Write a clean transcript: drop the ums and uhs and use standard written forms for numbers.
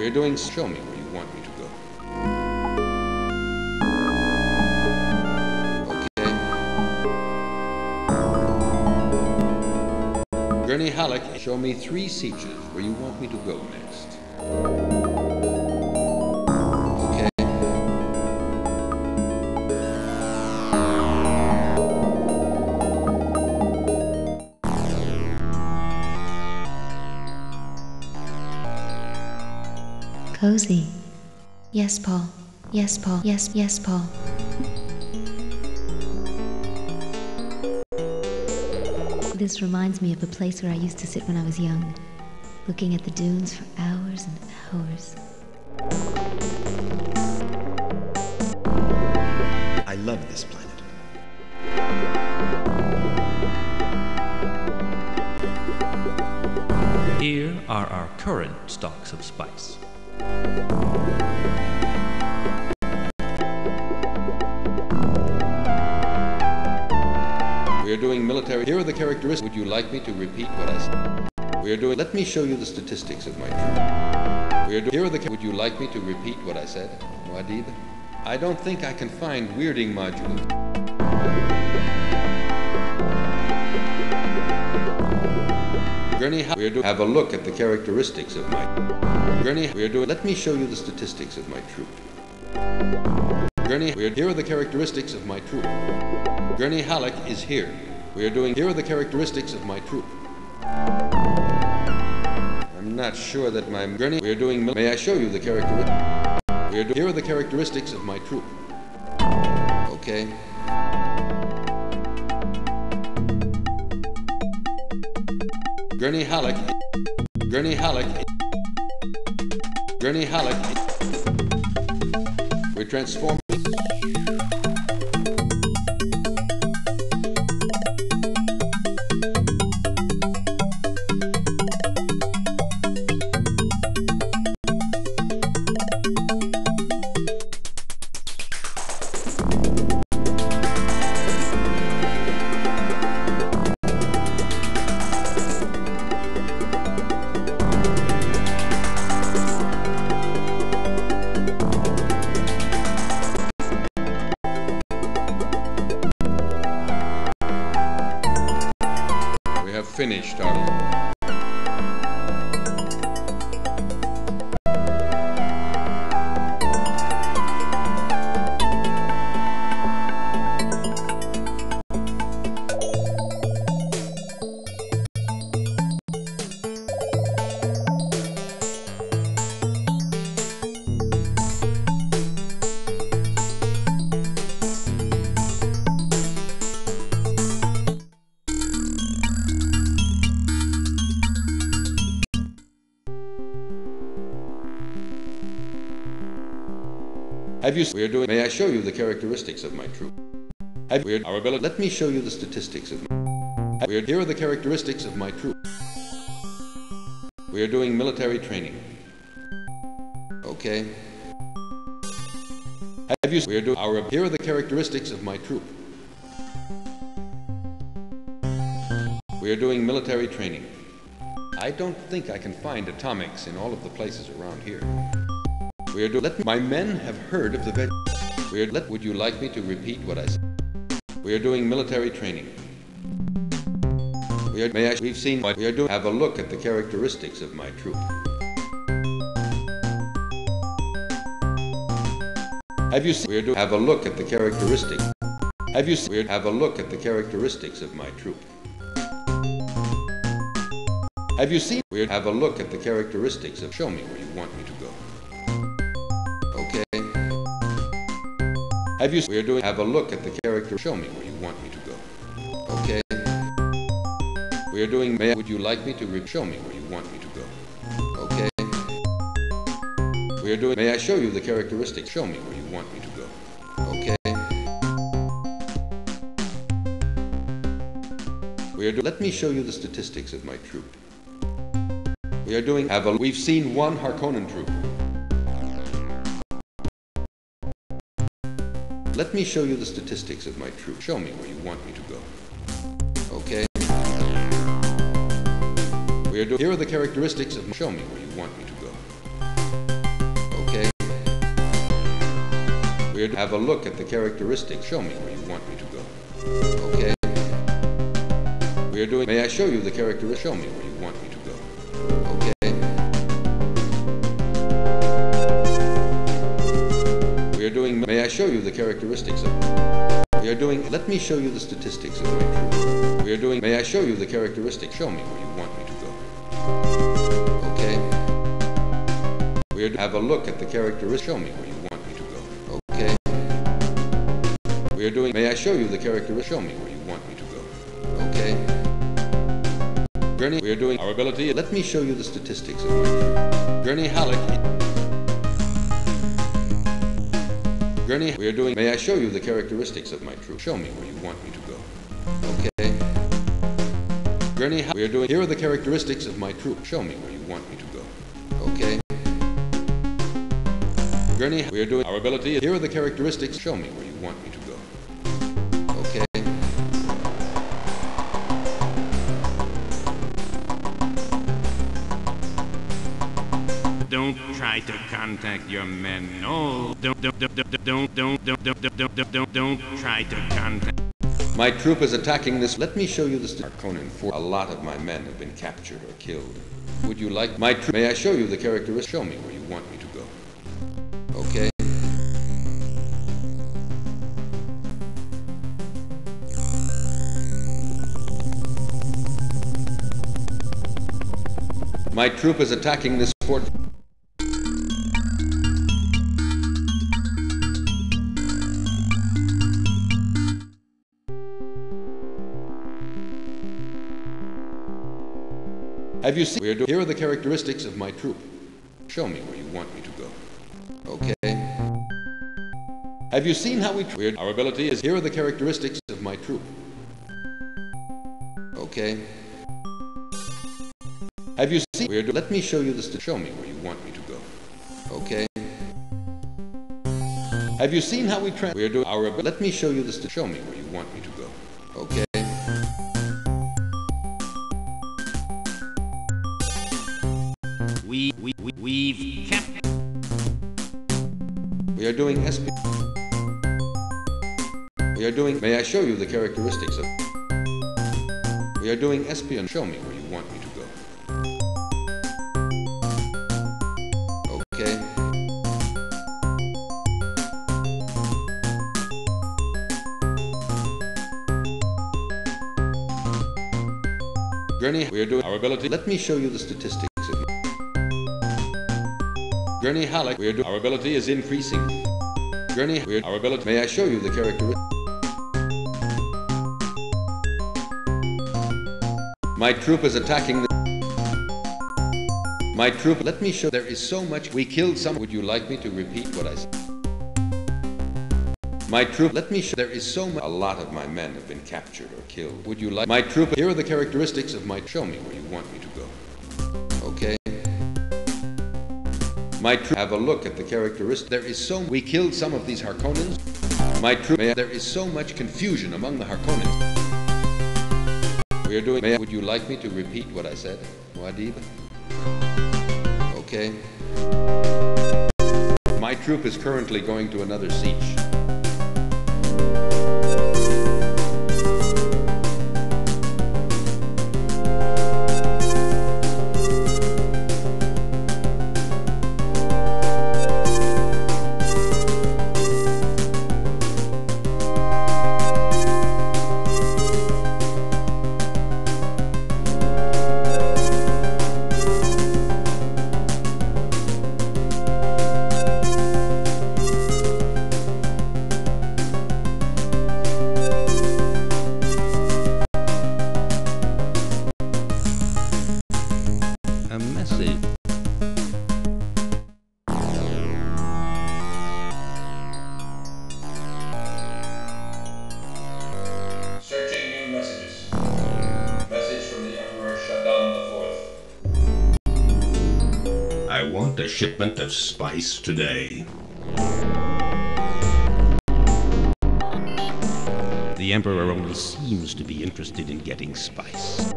we're doing. Show me where you want me to go. Okay. Gurney Halleck, show me three sieges where you want me to go next. Posy. Yes, Paul. Yes, Paul. Yes, yes, Paul. This reminds me of a place where I used to sit when I was young, looking at the dunes for hours and hours. I love this planet. Here are our current stocks of spice. We're doing military. Here are the characteristics. Would you like me to repeat what I said? We're doing. Let me show you the statistics of my trip. We're doing. Here are the. Would you like me to repeat what I said, Muad'Dib? I don't think I can find weirding modules. Gurney, we're doing. Have a look at the characteristics of my. Gurney, we're doing. Let me show you the statistics of my troop. Gurney, we're. Here are the characteristics of my troop. Gurney Halleck is here. We're doing. Here are the characteristics of my troop. I'm not sure that my Gurney. We're doing. May I show you the characteristics? We're doing. Here are the characteristics of my troop. Okay. Gurney Halleck. Gurney Halleck. Gurney Halleck. We're transforming. Finished our Have you? We're doing. May I show you the characteristics of my troop? Have you? Our ability. Let me show you the statistics of. We're. Here are the characteristics of my troop. We're doing military training. Okay. Have you? We're doing. Our. Here are the characteristics of my troop. We're doing military training. I don't think I can find atomics in all of the places around here. Weird. Let my men have heard of the veg. Weird. Let. Would you like me to repeat what I said? We're doing military training. Weird. May I? We've seen what we are doing. Have a look at the characteristics of my troop. Have you seen? Weird. Have a look at the characteristics. Have you seen? Weird. Have a look at the characteristics of my troop. Have you seen? Weird. Have a look at the characteristics of. Show me where you want me to go. Have you? We're doing. Have a look at the character. Show me where you want me to go. Okay. We're doing. May. Would you like me to re? Show me where you want me to go. Okay. We're doing. May I show you the characteristics? Show me where you want me to go. Okay. We're doing. Let me show you the statistics of my troop. We are doing. Have a. We've seen one Harkonnen troop. Let me show you the statistics of my troop. Show me where you want me to go. Okay. We're doing. Here are the characteristics of. Show me where you want me to go. configured. Have a look at the characteristics. Show me where you want me to go. Okay. We are doing. May I show you the characteristics? Show me where you want me to go. Okay. Doing, may I show you the characteristics of, we are doing, let me show you the statistics of my, we are doing, may I show you the characteristics, show me where you want me to go, okay, we are, have a look at the characteristics, show me where you want me to go, okay, we are doing, may I show you the characteristics, show me where you want me to go, okay, Gurney, we are doing our ability, let me show you the statistics of my, Gurney Halleck, Gurney, we are doing, may I show you the characteristics of my troop? Show me where you want me to go. Okay. Gurney, we are doing, here are the characteristics of my troop. Show me where you want me to go. Okay. Gurney, we are doing our ability. Here are the characteristics. Show me where you want me to go. Okay. Don't try to contact your men. No, don't try to contact. My troop is attacking this. Let me show you this. Harkonnen 4. A lot of my men have been captured or killed. Would you like my troop? May I show you the characteristics? Show me where you want me to go. Okay. My troop is attacking this fort. Have you seen? Here are the characteristics of my troop. Show me where you want me to go. Okay. Have you seen how we treat? Our ability is here are the characteristics of my troop. Okay. Have you seen? Let me show you this to show me where you want me to go. Okay. Have you seen how we train? Let me show you this to show me where you want me to go. Okay. We've kept. We are doing SP. We are doing. May I show you the characteristics of? We are doing espion. Show me where you want me to go. Okay. Gurney, we are doing our ability. Let me show you the statistics. Gurney Halleck, we are doing our ability is increasing. Gurney, we are our ability. May I show you the characteristics? My troop is attacking the. My troop. Let me show. There is so much. We killed some. Would you like me to repeat what I said? My troop. Let me show. There is so much. A lot of my men have been captured or killed. Would you like my troop? Here are the characteristics of my. Show me where you want me to go. Okay. My troop, have a look at the characteristics. There is so we killed some of these Harkonnens. My troop, there is so much confusion among the Harkonnens. We are doing. Would you like me to repeat what I said, Muad'Dib? Okay. My troop is currently going to another siege. I want a shipment of spice today. The Emperor only seems to be interested in getting spice.